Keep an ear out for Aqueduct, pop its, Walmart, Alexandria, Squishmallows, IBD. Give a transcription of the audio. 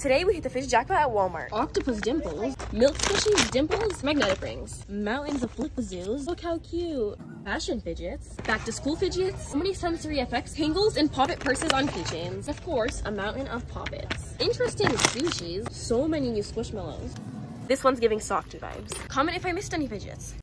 Today we hit the fish jackpot at Walmart. Octopus dimples, milk squishies, dimples, magnetic rings, mountains of flip-a-zoos. Look how cute. Fashion fidgets, back to school fidgets, so many sensory effects, tangles and pop-it purses on keychains. Of course, a mountain of pop-its. Interesting sushis, so many new Squishmallows. This one's giving softy vibes. Comment if I missed any fidgets.